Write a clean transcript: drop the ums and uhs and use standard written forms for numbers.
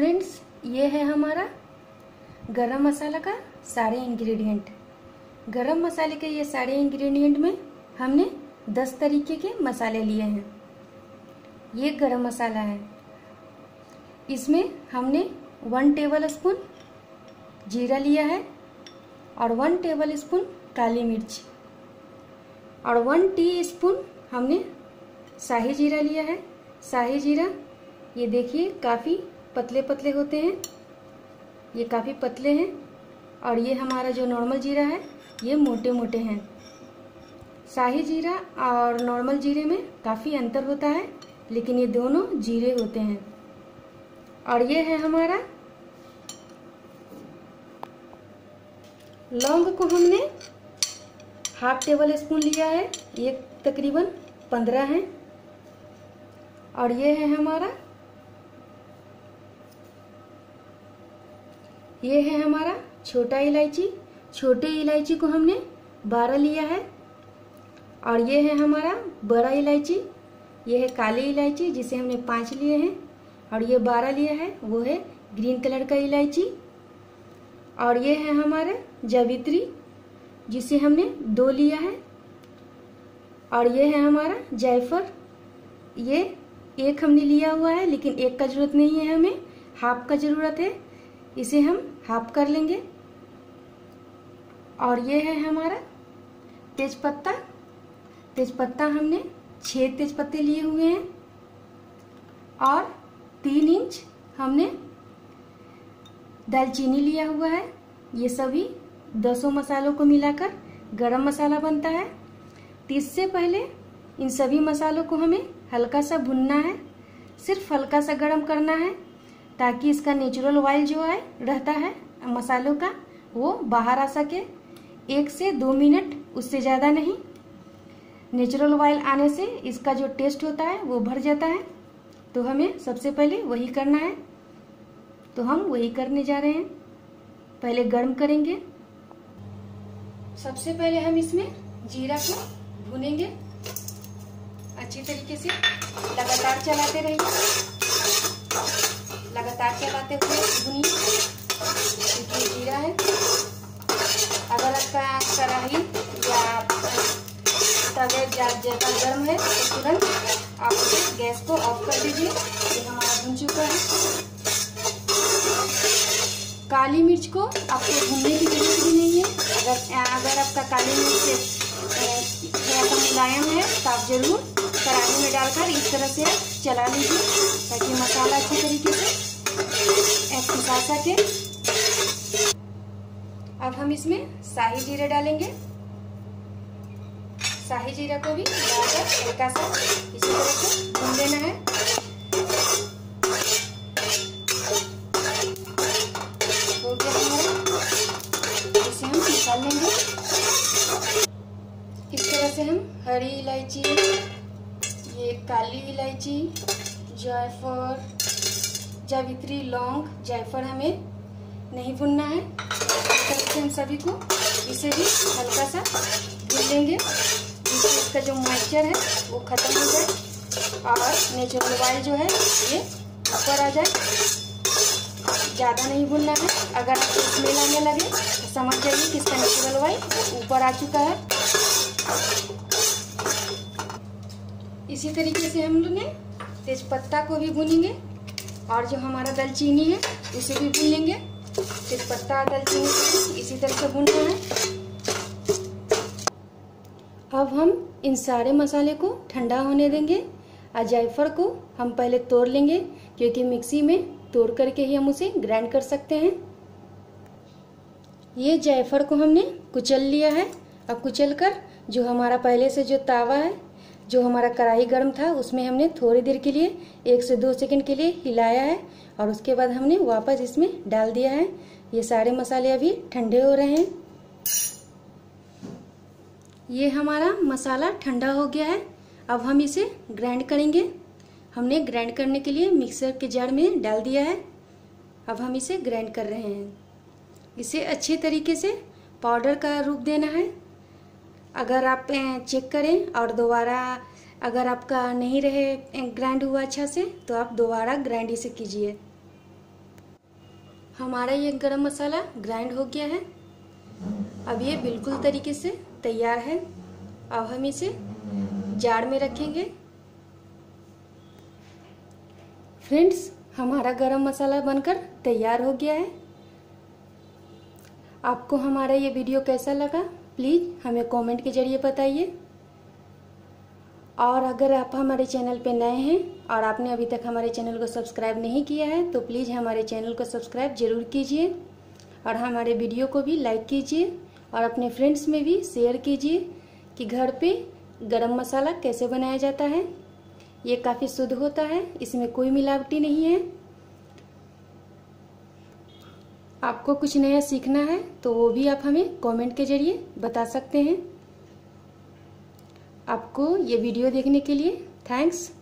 Friends ये है हमारा गरम मसाला का सारे इंग्रेडिएंट। गरम मसाले के ये सारे इंग्रेडिएंट में हमने 10 तरीके के मसाले लिए हैं। ये गरम मसाला है, इसमें हमने 1 टेबलस्पून जीरा लिया है और 1 टेबलस्पून काली मिर्च और 1 टीस्पून हमने शाही जीरा लिया है। शाही जीरा ये देखिए काफ़ी पतले पतले होते हैं, ये काफ़ी पतले हैं, और ये हमारा जो नॉर्मल जीरा है ये मोटे मोटे हैं। शाही जीरा और नॉर्मल जीरे में काफ़ी अंतर होता है, लेकिन ये दोनों जीरे होते हैं। और ये है हमारा लौंग, को हमने 1/2 टेबलस्पून लिया है, ये तकरीबन 15 हैं। और ये है हमारा छोटा इलायची। छोटे इलायची को हमने 12 लिया है। और ये है हमारा बड़ा इलायची, ये है काली इलायची जिसे हमने 5 लिए हैं और ये 12 लिया है, वो है ग्रीन कलर का इलायची। और ये है हमारा जावित्री जिसे हमने 2 लिया है। और ये है हमारा जायफल, ये 1 हमने लिया हुआ है, लेकिन 1 का ज़रूरत नहीं है, हमें 1/2 का ज़रूरत है, इसे हम 1/2 कर लेंगे। और ये है हमारा तेज पत्ता। तेज पत्ता हमने 6 तेज पत्ते लिए हुए हैं और 3 इंच हमने दालचीनी लिया हुआ है। ये सभी 10 मसालों को मिलाकर गरम मसाला बनता है। तो इससे पहले इन सभी मसालों को हमें हल्का सा भुनना है, सिर्फ हल्का सा गरम करना है, ताकि इसका नेचुरल ऑयल जो है रहता है मसालों का, वो बाहर आ सके। 1 से 2 मिनट, उससे ज़्यादा नहीं। नेचुरल ऑयल आने से इसका जो टेस्ट होता है वो भर जाता है। तो हमें सबसे पहले वही करना है, तो हम वही करने जा रहे हैं। पहले गर्म करेंगे। सबसे पहले हम इसमें जीरा को भूनेंगे, अच्छी तरीके से लगातार चलाते रहिए, लगातार चलाते हुए भुनिए, क्योंकि जीरा है। अगर आपका कढ़ाई या तवे ज़्यादा गर्म है तो तुरंत आप गैस को ऑफ कर दीजिए। ये हमारा भुन चुका है। काली मिर्च को आपको भूनने की जरूरत भी नहीं है। अगर आपका काली मिर्च थोड़ा सा मुलायम है तो आप जरूर कढ़ाई में डालकर इस तरह से चला लीजिए, ताकि मसाला अच्छी तरीके से पका सके। अब हम इसमें शाही जीरा डालेंगे। शाही जीरा को भी डालकर हल्का सा इसी तरह से भून लेना है। इस तरह से हम हरी इलायची, ये काली इलायची, जायफल, जावित्री, लौंग, जायफल हमें नहीं भुनना है, इस तरह से हम सभी को इसे भी हल्का सा भून लेंगे, जिससे इसका जो मॉइस्चर है वो ख़त्म हो जाए और नेचुरल ऑयल जो है ये ऊपर आ जाए। ज़्यादा नहीं भुनना है। अगर आपको स्मेल आने लगे तो समझ जाइए कि इसका नेचुरल ऑयल ऊपर आ चुका है। इसी तरीके से हम लोग तेज पत्ता को भी भुनेंगे और जो हमारा दालचीनी है उसे भी भून लेंगे। तेज पत्ता, दालचीनी को इसी तरह से भुनना है। अब हम इन सारे मसाले को ठंडा होने देंगे। जायफल को हम पहले तोड़ लेंगे, क्योंकि मिक्सी में तोड़ करके ही हम उसे ग्राइंड कर सकते हैं। ये जायफल को हमने कुचल लिया है। अब कुचल कर जो हमारा पहले से जो तावा है, जो हमारा कढ़ाई गर्म था, उसमें हमने थोड़ी देर के लिए 1 से 2 सेकंड के लिए हिलाया है और उसके बाद हमने वापस इसमें डाल दिया है। ये सारे मसाले अभी ठंडे हो रहे हैं। ये हमारा मसाला ठंडा हो गया है। अब हम इसे ग्राइंड करेंगे। हमने ग्राइंड करने के लिए मिक्सर के जार में डाल दिया है। अब हम इसे ग्राइंड कर रहे हैं। इसे अच्छे तरीके से पाउडर का रूप देना है। अगर आप चेक करें और दोबारा अगर आपका नहीं रहे ग्राइंड हुआ अच्छा से, तो आप दोबारा ग्राइंड इसे कीजिए। हमारा ये गरम मसाला ग्राइंड हो गया है। अब ये बिल्कुल तरीके से तैयार है। अब हम इसे जार में रखेंगे। फ्रेंड्स, हमारा गरम मसाला बनकर तैयार हो गया है। आपको हमारा ये वीडियो कैसा लगा प्लीज़ हमें कमेंट के ज़रिए बताइए। और अगर आप हमारे चैनल पे नए हैं और आपने अभी तक हमारे चैनल को सब्सक्राइब नहीं किया है तो प्लीज़ हमारे चैनल को सब्सक्राइब ज़रूर कीजिए और हमारे वीडियो को भी लाइक कीजिए और अपने फ्रेंड्स में भी शेयर कीजिए कि घर पे गरम मसाला कैसे बनाया जाता है। ये काफ़ी शुद्ध होता है, इसमें कोई मिलावटी नहीं है। आपको कुछ नया सीखना है तो वो भी आप हमें कमेंट के ज़रिए बता सकते हैं। आपको ये वीडियो देखने के लिए थैंक्स।